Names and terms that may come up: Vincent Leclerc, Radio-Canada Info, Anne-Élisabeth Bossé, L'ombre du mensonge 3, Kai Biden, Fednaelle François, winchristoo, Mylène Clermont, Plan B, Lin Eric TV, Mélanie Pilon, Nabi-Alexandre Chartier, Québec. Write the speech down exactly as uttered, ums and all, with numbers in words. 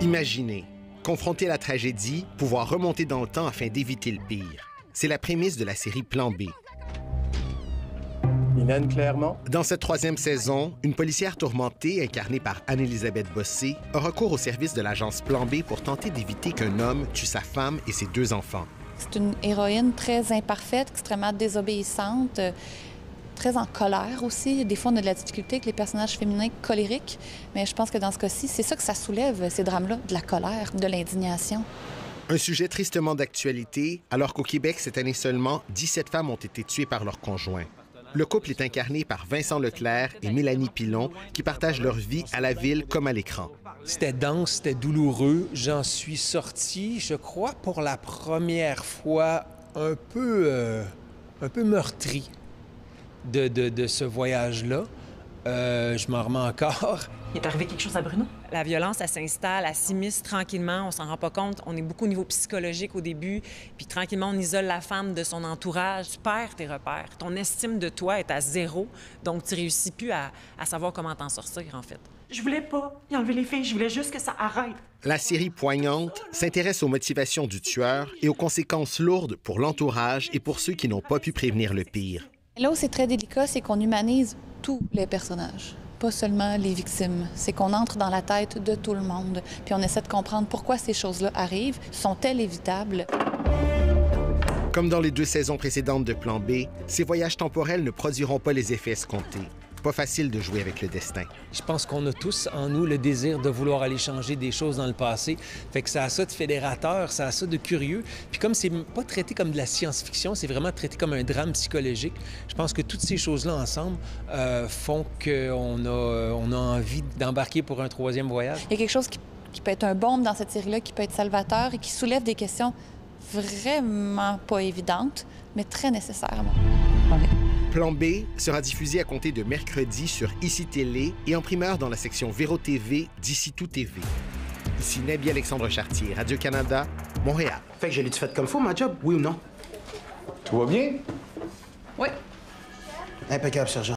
Imaginer, confronter à la tragédie, pouvoir remonter dans le temps afin d'éviter le pire. C'est la prémisse de la série Plan B. Mylène Clermont. Dans cette troisième saison, une policière tourmentée, incarnée par Anne-Élisabeth Bossé, a recours au service de l'agence Plan B pour tenter d'éviter qu'un homme tue sa femme et ses deux enfants. C'est une héroïne très imparfaite, extrêmement désobéissante, très en colère aussi. Des fois, on a de la difficulté avec les personnages féminins colériques, mais je pense que dans ce cas-ci, c'est ça que ça soulève, ces drames-là, de la colère, de l'indignation. Un sujet tristement d'actualité, alors qu'au Québec, cette année seulement, dix-sept femmes ont été tuées par leur conjoint. Le couple est incarné par Vincent Leclerc et Mélanie Pilon, qui partagent leur vie à la ville comme à l'écran. C'était dense, c'était douloureux. J'en suis sorti, je crois, pour la première fois, un peu, euh, un peu meurtri de, de, de ce voyage-là. Euh, je m'en remets encore. Il est arrivé quelque chose à Bruno? La violence, elle s'installe, elle s'immisce tranquillement, on s'en rend pas compte. On est beaucoup au niveau psychologique au début, puis tranquillement, on isole la femme de son entourage. Tu perds tes repères. Ton estime de toi est à zéro, donc tu réussis plus à, à savoir comment t'en sortir, en fait. Je voulais pas y enlever les filles, je voulais juste que ça arrête. La série poignante s'intéresse aux motivations du tueur et aux conséquences lourdes pour l'entourage et pour ceux qui n'ont pas pu prévenir le pire. Là où c'est très délicat, c'est qu'on humanise tous les personnages, pas seulement les victimes. C'est qu'on entre dans la tête de tout le monde, puis on essaie de comprendre pourquoi ces choses-là arrivent, sont-elles évitables? Comme dans les deux saisons précédentes de Plan B, ces voyages temporels ne produiront pas les effets escomptés. Pas facile de jouer avec le destin. Je pense qu'on a tous en nous le désir de vouloir aller changer des choses dans le passé. Fait que ça a ça de fédérateur, ça a ça de curieux. Puis comme c'est pas traité comme de la science-fiction, c'est vraiment traité comme un drame psychologique, je pense que toutes ces choses-là ensemble euh, font qu'on a, on a envie d'embarquer pour un troisième voyage. Il y a quelque chose qui, qui peut être un bombe dans cette série-là, qui peut être salvateur et qui soulève des questions vraiment pas évidentes, mais très nécessaires. Ouais. Plan B sera diffusé à compter de mercredi sur I C I Télé et en primeur dans la section Véro T V d'I C I Tout T V. Ici Nabi-Alexandre Chartier, Radio-Canada, Montréal. Fait que je l'ai-tu fait comme faut, ma job, oui ou non? Tout va bien? Oui. Impeccable, sergent.